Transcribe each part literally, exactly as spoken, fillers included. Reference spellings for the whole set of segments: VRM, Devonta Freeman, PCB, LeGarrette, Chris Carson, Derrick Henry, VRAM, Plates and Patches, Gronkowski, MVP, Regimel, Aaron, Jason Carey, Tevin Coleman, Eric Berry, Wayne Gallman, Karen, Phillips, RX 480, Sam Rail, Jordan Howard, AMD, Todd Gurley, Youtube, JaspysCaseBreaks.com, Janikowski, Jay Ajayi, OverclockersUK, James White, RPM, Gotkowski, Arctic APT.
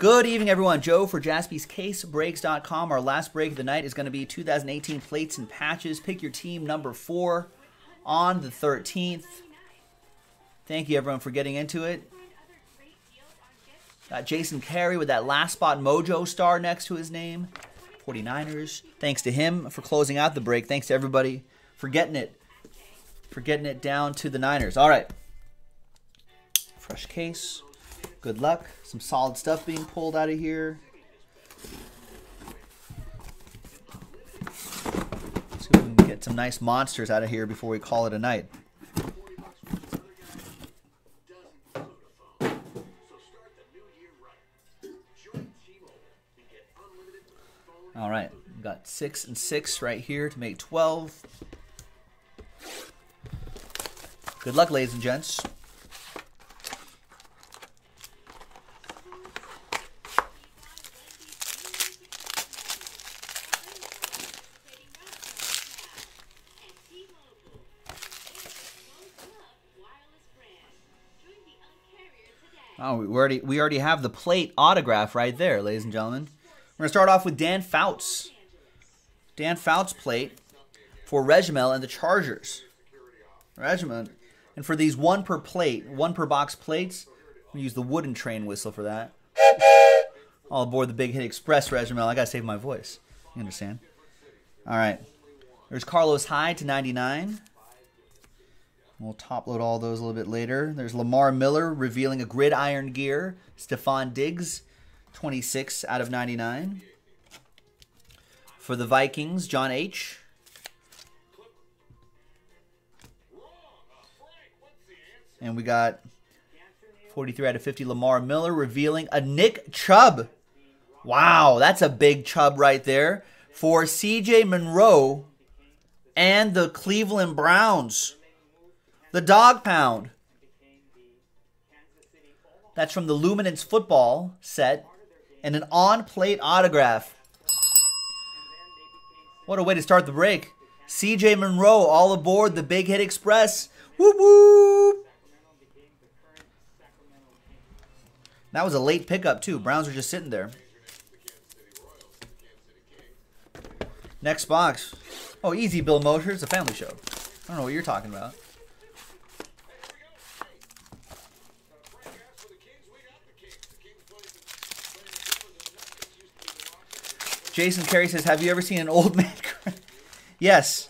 Good evening, everyone. Joe for Jaspys Case Breaks dot com. Our last break of the night is going to be two thousand eighteen Plates and Patches. Pick your team number four on the thirteenth. Thank you, everyone, for getting into it. Got Jason Carey with that last spot mojo star next to his name. forty-niners. Thanks to him for closing out the break. Thanks to everybody for getting it. For getting it down to the Niners. All right. Fresh case. Good luck. Some solid stuff being pulled out of here. Let's see if we can get some nice monsters out of here before we call it a night. All right. We've got six and six right here to make twelve. Good luck, ladies and gents. Oh, we already we already have the plate autograph right there, ladies and gentlemen. We're gonna start off with Dan Fouts. Dan Fouts plate for Regimel and the Chargers. Regimel, and for these one per plate, one per box plates, we use the wooden train whistle for that. All aboard the Big Hit Express, Regimel. I gotta save my voice. You understand? All right. There's Carlos Hyde to ninety-nine. We'll top load all those a little bit later. There's Lamar Miller revealing a gridiron gear. Stephon Diggs, twenty-six out of ninety-nine. For the Vikings, John H. And we got forty-three out of fifty Lamar Miller revealing a Nick Chubb. Wow, that's a big Chubb right there. For C J. Monroe and the Cleveland Browns. The Dog Pound. That's from the Luminance football set and an on-plate autograph. What a way to start the break. C J. Monroe all aboard the Big Hit Express. Whoop whoop. That was a late pickup too. Browns are just sitting there. Next box. Oh, easy, Bill Mosher. It's a family show. I don't know what you're talking about. Jason Carey says, "Have you ever seen an old man cry?" Yes,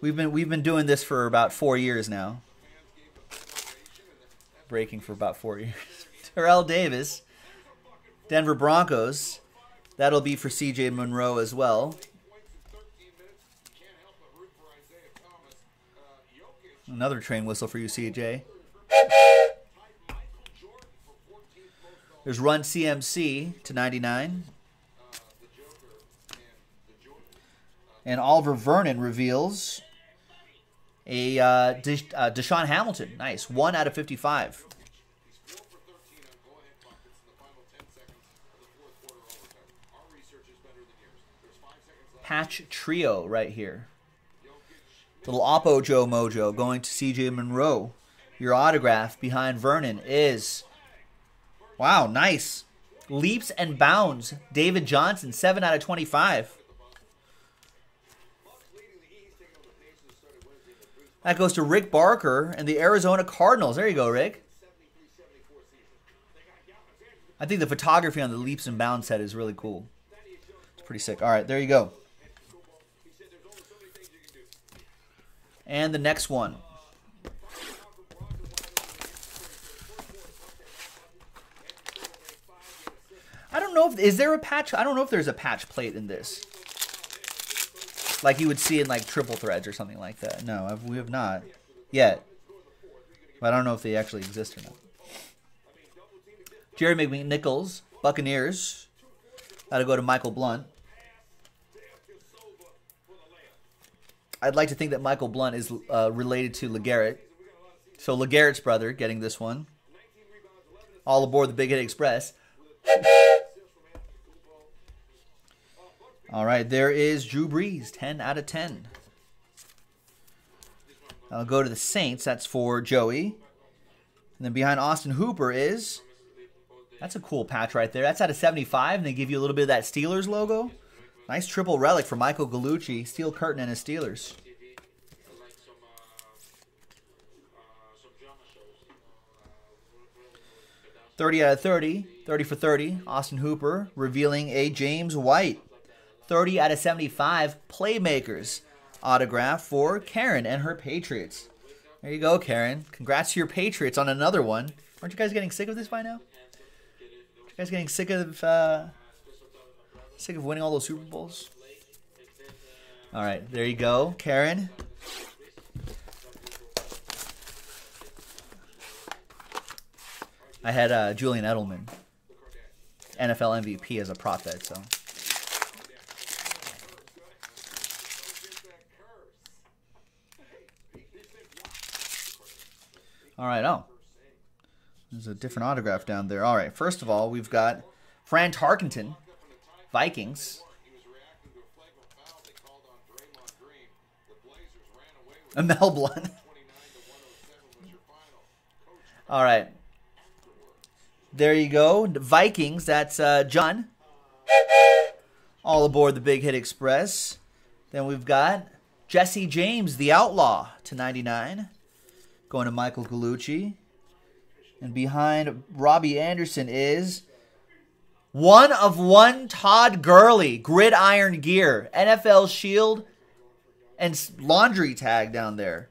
we've been we've been doing this for about four years now. Breaking for about four years. Terrell Davis, Denver Broncos. That'll be for C J. Monroe as well. Another train whistle for you, C J. There's Run C M C to ninety-nine. And Oliver Vernon reveals a uh, Desha uh, Deshaun Hamilton. Nice. one out of fifty-five. Patch Trio right here. Little Oppo Joe Mojo going to C J. Monroe. Your autograph behind Vernon is... Wow, nice. Leaps and bounds. David Johnson, seven out of twenty-five. That goes to Rick Barker and the Arizona Cardinals. There you go, Rick. I think the photography on the Leaps and Bounds set is really cool. It's pretty sick. All right, there you go. And the next one. I don't know if, is there a patch? I don't know if there's a patch plate in this. Like you would see in like triple threads or something like that. No, I've, we have not yet. But I don't know if they actually exist or not. Jerry McNichols, Buccaneers. That'll go to Michael Blunt. I'd like to think that Michael Blunt is uh, related to LeGarrette. So LeGarrette's brother getting this one. All aboard the Big Hit Express. All right, there is Drew Brees, ten out of ten. I'll go to the Saints. That's for Joey. And then behind Austin Hooper is That's a cool patch right there. That's out of seventy-five, and they give you a little bit of that Steelers logo. Nice triple relic for Michael Gallucci, steel curtain and his Steelers. thirty out of thirty, thirty for thirty, Austin Hooper, revealing a James White. thirty out of seventy-five, Playmakers autograph for Karen and her Patriots. There you go, Karen. Congrats to your Patriots on another one. Aren't you guys getting sick of this by now? Aren't you guys getting sick of uh, sick of winning all those Super Bowls? All right, there you go, Karen. I had uh, Julian Edelman, N F L M V P, as a prop bet, so. All right, oh. There's a different autograph down there. All right, first of all, we've got Fran Tarkenton, Vikings. Mel Blunt. All right. There you go, the Vikings. That's uh, John. All aboard the Big Hit Express. Then we've got Jesse James, the Outlaw, to ninety-nine. Going to Michael Gallucci. And behind Robbie Anderson is one of one Todd Gurley, gridiron gear, N F L shield, and laundry tag down there.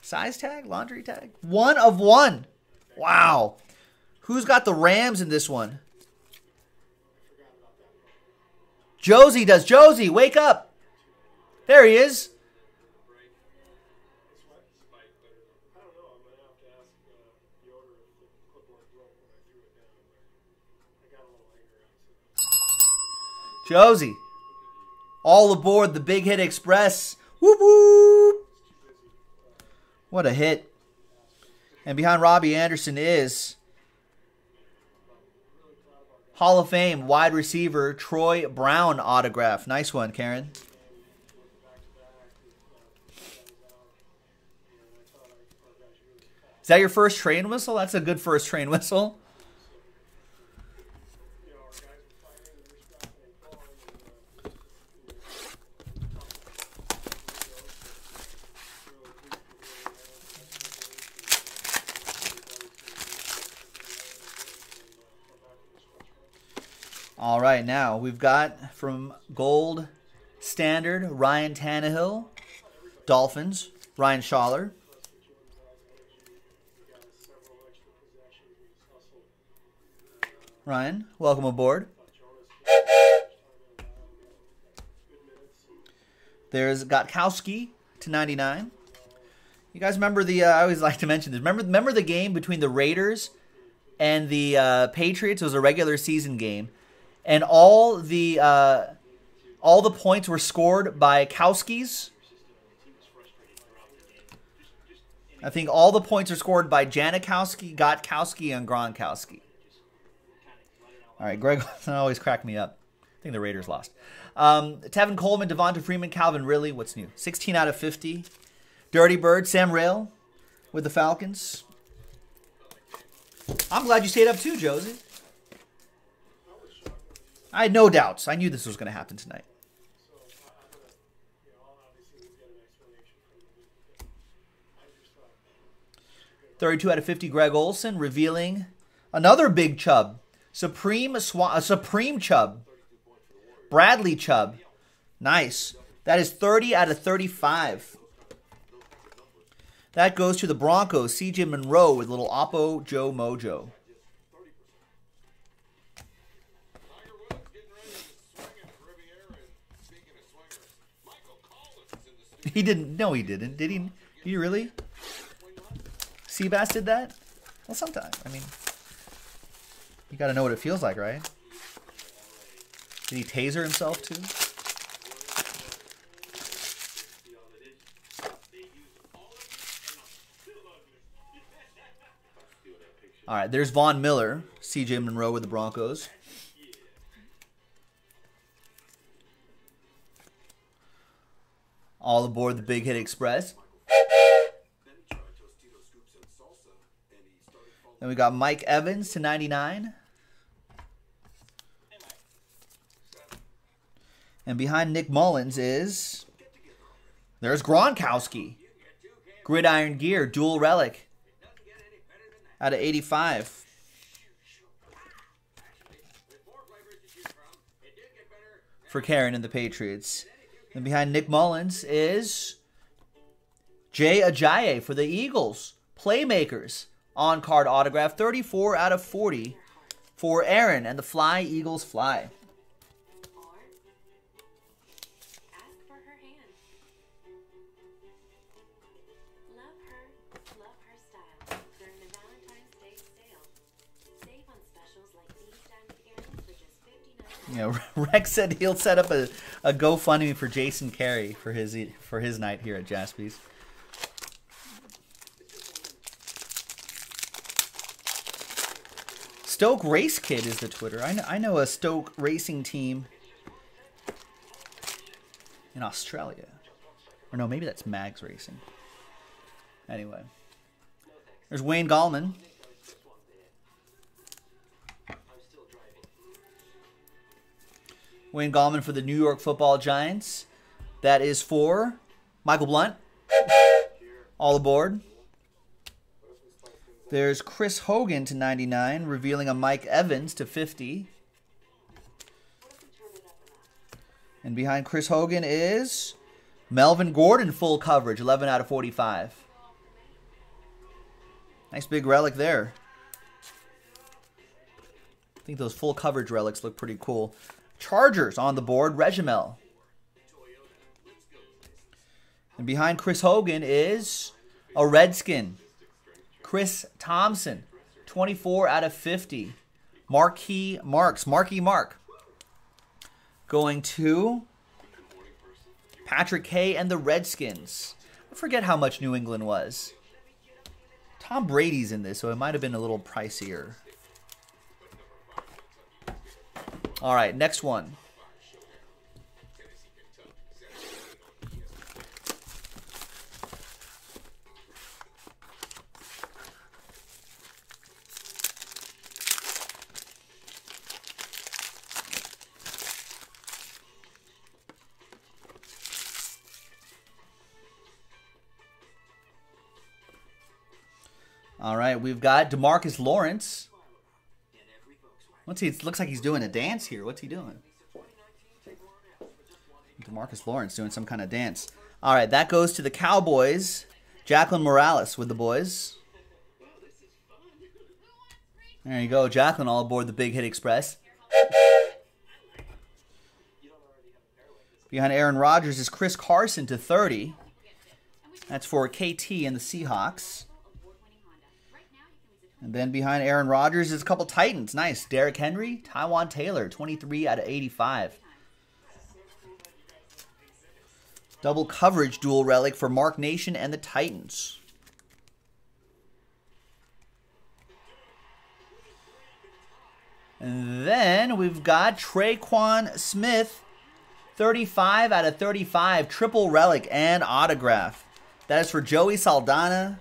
Size tag? Laundry tag? One of one. Wow. Who's got the Rams in this one? Josie does. Josie, wake up. There he is. Josie, all aboard the Big Hit Express. Whoop, whoop. What a hit. And behind Robbie Anderson is Hall of Fame wide receiver Troy Brown autograph. Nice one, Karen. Is that your first train whistle? That's a good first train whistle. All right, now we've got from Gold Standard, Ryan Tannehill, Dolphins, Ryan Schaller. Ryan, welcome aboard. There's Gronkowski to ninety-nine. You guys remember the, uh, I always like to mention this, remember, remember the game between the Raiders and the uh, Patriots? It was a regular season game. And all the uh, all the points were scored by Kowski's. I think all the points are scored by Janikowski, Gotkowski, and Gronkowski. All right, Greg always cracked me up. I think the Raiders lost. Um, Tevin Coleman, Devonta Freeman, Calvin Ridley. What's new? sixteen out of fifty. Dirty Bird, Sam Rail with the Falcons. I'm glad you stayed up too, Josie. I had no doubts. I knew this was going to happen tonight. thirty-two out of fifty, Greg Olson, revealing another big Chubb. Supreme Swan, uh, Supreme Chubb. Bradley Chubb. Nice. That is thirty out of thirty-five. That goes to the Broncos. C J Monroe with little Oppo Joe Mojo. He didn't. No, he didn't. Did he? Did he really? Seabass did that? Well, sometimes. I mean, you got to know what it feels like, right? Did he taser himself, too? All right, there's Von Miller, C J Monroe with the Broncos. All aboard the Big Hit Express. Then we got Mike Evans to ninety-nine. And behind Nick Mullins is... There's Gronkowski. Gridiron Gear, dual relic. Out of eighty-five. For Karen and the Patriots. And behind Nick Mullins is... Jay Ajayi for the Eagles. Playmakers. On-card autograph. thirty-four out of forty. For Aaron and the Fly Eagles Fly. You know, Rex said he'll set up a, a GoFundMe for Jason Carey for his for his night here at Jaspy's. Stoke Race Kid is the Twitter. I know, I know a Stoke racing team in Australia. Or no, maybe that's Mags Racing. Anyway. There's Wayne Gallman. Wayne Gallman for the New York Football Giants. That is for Michael Blunt. All aboard. There's Chris Hogan to ninety-nine, revealing a Mike Evans to fifty. And behind Chris Hogan is Melvin Gordon, full coverage, eleven out of forty-five. Nice big relic there. I think those full coverage relics look pretty cool. Chargers on the board, Regimel. And behind Chris Hogan is a Redskin. Chris Thompson, twenty-four out of fifty. Marquee Marks, Marquee Mark. Going to Patrick K and the Redskins. I forget how much New England was. Tom Brady's in this, so it might have been a little pricier. All right, next one. All right, we've got DeMarcus Lawrence. Let's see, it looks like he's doing a dance here. What's he doing? DeMarcus Lawrence doing some kind of dance. All right, that goes to the Cowboys. Jacqueline Morales with the boys. There you go, Jacqueline all aboard the Big Hit Express. Behind Aaron Rodgers is Chris Carson to thirty. That's for K T and the Seahawks. And then behind Aaron Rodgers is a couple Titans. Nice. Derrick Henry, Taiwan Taylor, twenty-three out of eighty-five. Double coverage dual relic for Mark Nation and the Titans. And then we've got Tre'Quan Smith, thirty-five out of thirty-five, triple relic and autograph. That is for Joey Saldana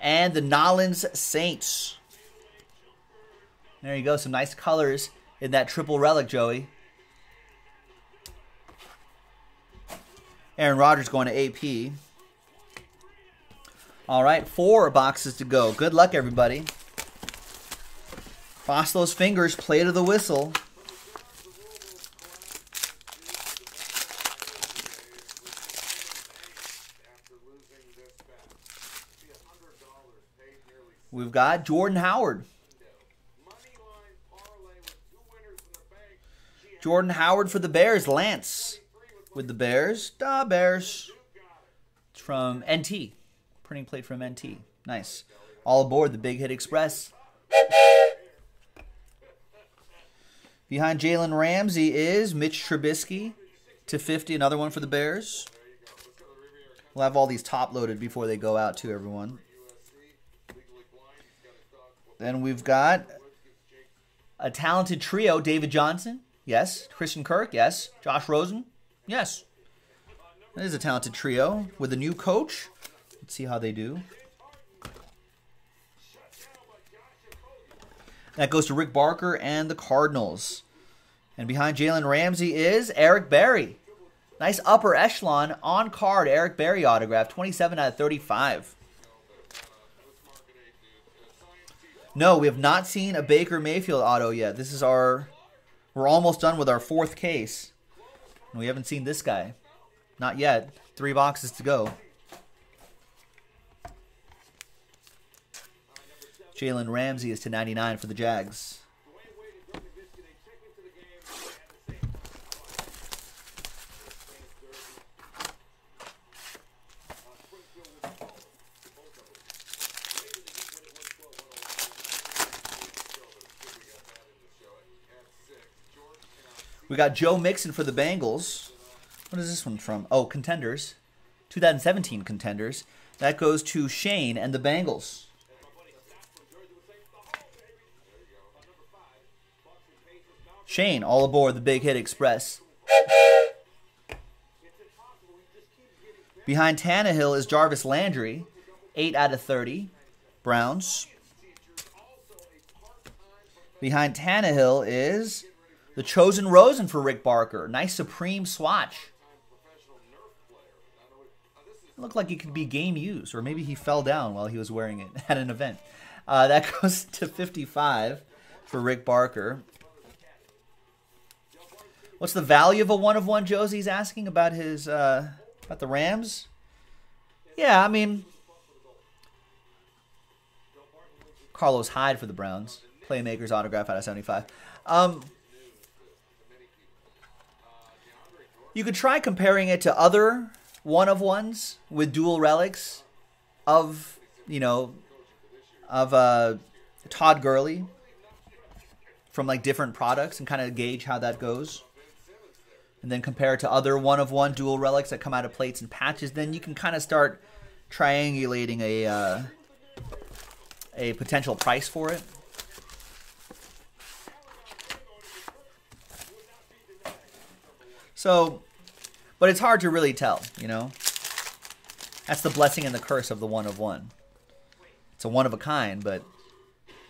and the Nolans Saints. There you go. Some nice colors in that triple relic, Joey. Aaron Rodgers going to A P. All right. Four boxes to go. Good luck, everybody. Cross those fingers. Play to the whistle. We've got Jordan Howard. Jordan Howard for the Bears. Lance with the Bears. Da Bears. It's from N T. Printing plate from N T. Nice. All aboard the Big Hit Express. Behind Jalen Ramsey is Mitch Trubisky to fifty. Another one for the Bears. We'll have all these top loaded before they go out to everyone. Then we've got a talented trio. David Johnson, yes. Christian Kirk, yes. Josh Rosen, yes. That is a talented trio with a new coach. Let's see how they do. That goes to Rick Barker and the Cardinals. And behind Jalen Ramsey is Eric Berry. Nice upper echelon on card Eric Berry autograph, twenty-seven out of thirty-five. No, we have not seen a Baker Mayfield auto yet. This is our, we're almost done with our fourth case. And we haven't seen this guy. Not yet. Three boxes to go. Jalen Ramsey is two ninety-nine for the Jags. We got Joe Mixon for the Bengals. What is this one from? Oh, Contenders. twenty seventeen Contenders. That goes to Shane and the Bengals. Shane, all aboard the Big Hit Express. Behind Tannehill is Jarvis Landry. eight out of thirty. Browns. Behind Tannehill is the Chosen Rosen for Rick Barker. Nice Supreme swatch. It looked like it could be game used, or maybe he fell down while he was wearing it at an event. Uh, that goes to fifty-five for Rick Barker. What's the value of a one of one? Josie's asking about his uh, about the Rams. Yeah, I mean, Carlos Hyde for the Browns. Playmakers autograph out of seventy-five. Um, You could try comparing it to other one-of-ones with dual relics of, you know, of uh, Todd Gurley from, like, different products and kind of gauge how that goes. And then compare it to other one-of-one dual relics that come out of Plates and Patches. Then you can kind of start triangulating a, uh, a potential price for it. So, but it's hard to really tell, you know? That's the blessing and the curse of the one of one. It's a one of a kind, but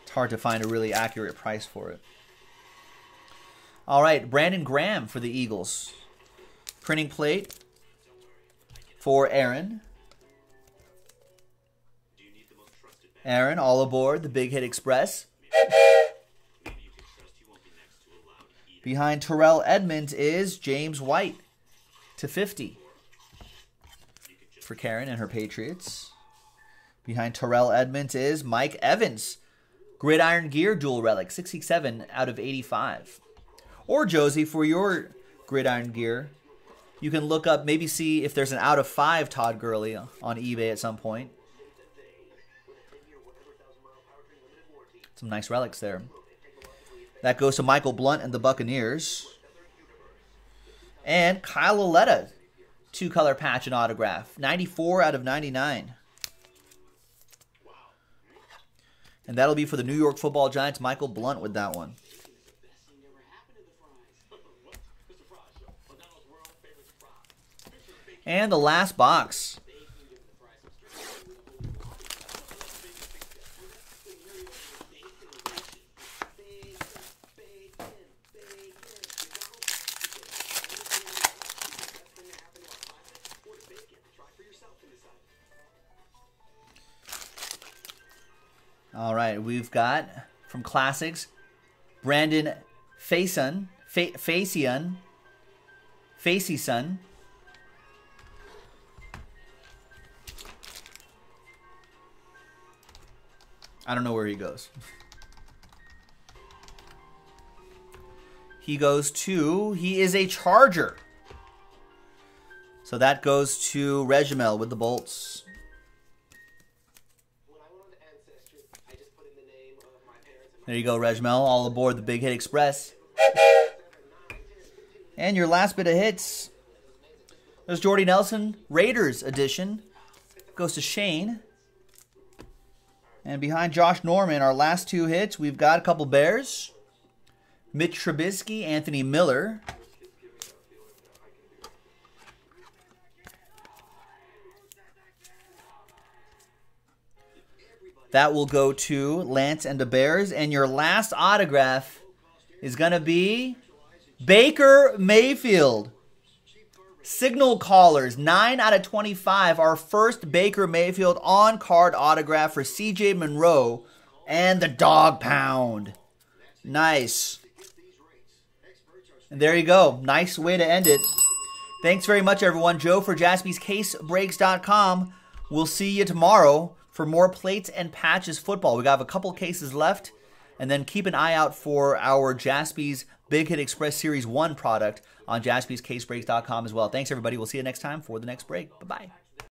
it's hard to find a really accurate price for it. All right, Brandon Graham for the Eagles. Printing plate for Aaron. Aaron, all aboard the Big Hit Express. Behind Terrell Edmonds is James White to fifty for Karen and her Patriots. Behind Terrell Edmonds is Mike Evans. Gridiron Gear dual relic, sixty-seven out of eighty-five. Or Josie, for your Gridiron Gear, you can look up, maybe see if there's an out of five Todd Gurley on eBay at some point. Some nice relics there. That goes to Michael Blunt and the Buccaneers. And Kyle Oletta, two-color patch and autograph, ninety-four out of ninety-nine. And that'll be for the New York Football Giants, Michael Blunt with that one. And the last box. All right, we've got, from Classics, Brandon Faison, Fa Faison, Faison. I don't know where he goes. He goes to, he is a Charger. So that goes to Regimel with the Bolts. There you go, Regimel. All aboard the Big Hit Express. And your last bit of hits. There's Jordy Nelson, Raiders edition. Goes to Shane. And behind Josh Norman, our last two hits, we've got a couple Bears. Mitch Trubisky, Anthony Miller. That will go to Lance and the Bears. And your last autograph is going to be Baker Mayfield. Signal callers, nine out of twenty-five. Our first Baker Mayfield on-card autograph for C J. Monroe and the dog pound. Nice. And there you go. Nice way to end it. Thanks very much, everyone. Joe for Jaspys Case Breaks dot com. We'll see you tomorrow for more Plates and Patches football. We got a couple cases left. And then keep an eye out for our Jaspys Big Hit Express Series one product on Jaspys Case Breaks dot com as well. Thanks, everybody. We'll see you next time for the next break. Bye-bye.